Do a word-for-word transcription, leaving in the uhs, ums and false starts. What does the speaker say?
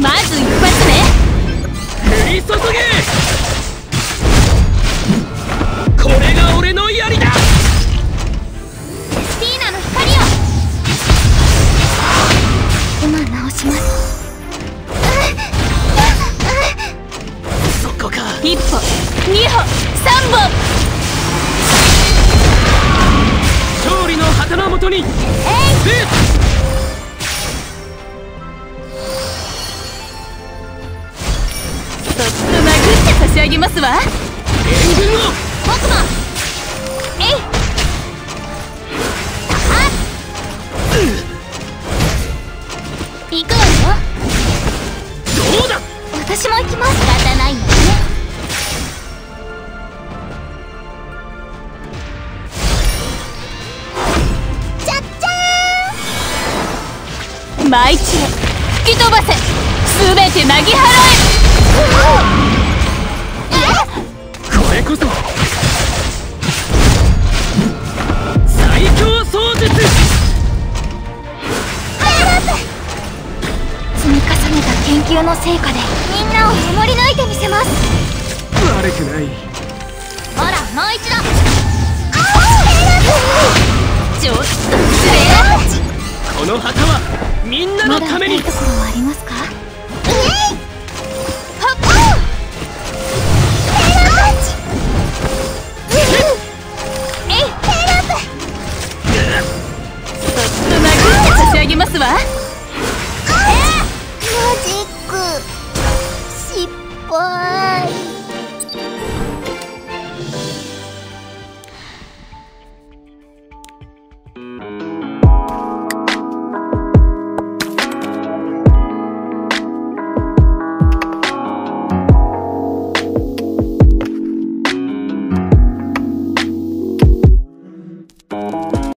まず一発目、降り注げ。これが俺の槍だ。スティーナの光を。今直します。そこか。一歩、二歩、三歩。勝利の旗のもとに。えい。差し上げますわ。援軍を。僕も。えい。あ。行くわよ。どうだ。私も行きます。仕方ないよね。じゃっじゃーん。舞知恵、吹き飛ばせ。すべてなぎ払え。これこそ最強壮絶。積み重ねた研究の成果でみんなを守り抜いてみせます。悪くない。ほらもう一度。ちょっと強い。この旗はみんなのために。まだいいところはありますか。マジック失敗。